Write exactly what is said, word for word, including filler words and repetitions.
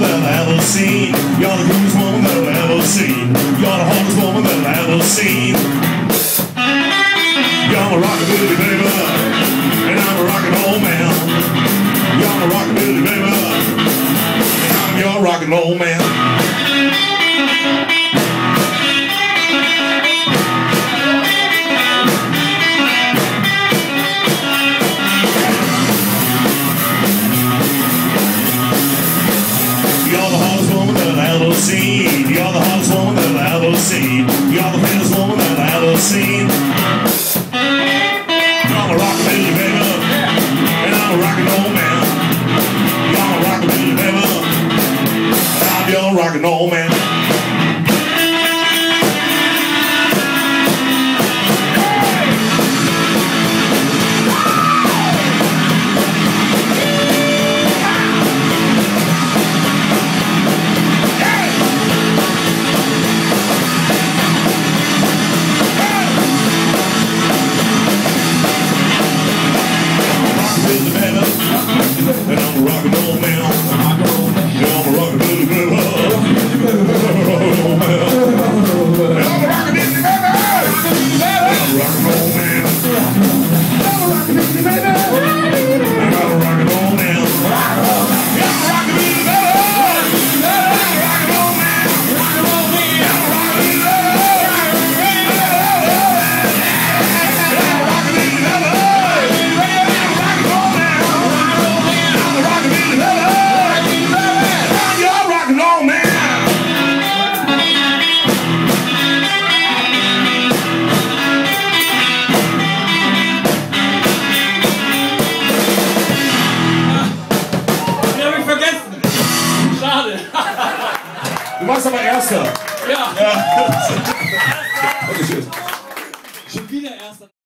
woman I've ever seen. You're the coolest woman that I've ever seen. You're the hottest woman that I've ever seen. You're my rockabilly baby, and I'm a rock and roll man. You're my rockabilly baby, and I'm your rock and roll man. Seen. You're the hottest woman that I've ever seen. You're the fattest woman that I've ever seen. You're a rockabilly baby, and I'm a rockin' old man. You're a rockabilly baby, and I'm your rockin' old man. You machst aber Erster. Ja. Ja. Okay, tschüss. Schon wieder Erster.